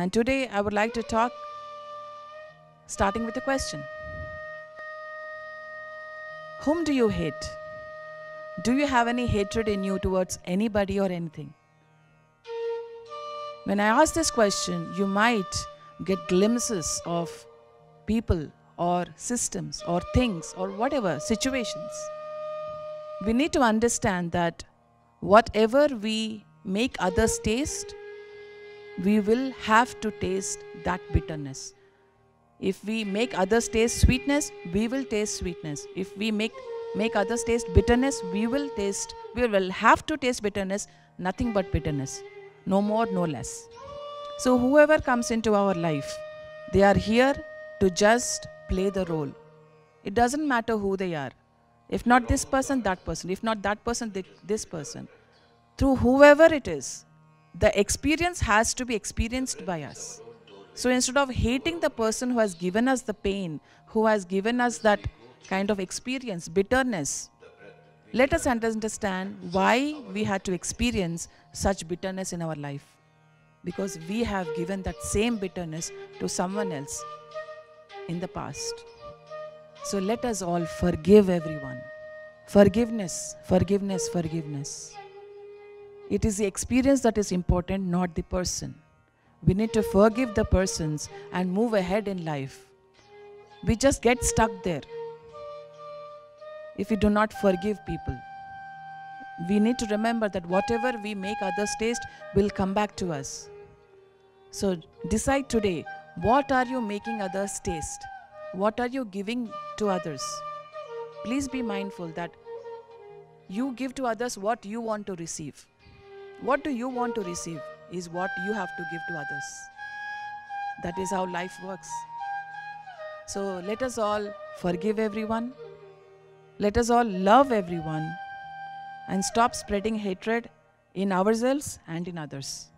And today I would like to talk starting with a question. Whom do you hate? Do you have any hatred in you towards anybody or anything? When I ask this question, you might get glimpses of people or systems or things or whatever, situations. We need to understand that whatever we make others taste, we will have to taste that bitterness. If we make others taste sweetness, we will taste sweetness. If we make others taste bitterness, we will have to taste bitterness, nothing but bitterness. No more, no less. So whoever comes into our life, they are here to just play the role. It doesn't matter who they are. If not this person, that person. If not that person, this person. Through whoever it is, the experience has to be experienced by us. So instead of hating the person who has given us the pain, who has given us that kind of experience, bitterness, let us understand why we had to experience such bitterness in our life. Because we have given that same bitterness to someone else in the past. So let us all forgive everyone. Forgiveness, forgiveness, forgiveness. It is the experience that is important, not the person. We need to forgive the persons and move ahead in life. We just get stuck there if we do not forgive people. We need to remember that whatever we make others taste will come back to us. So decide today, what are you making others taste? What are you giving to others? Please be mindful that you give to others what you want to receive. What do you want to receive is what you have to give to others. That is how life works. So let us all forgive everyone. Let us all love everyone and stop spreading hatred in ourselves and in others.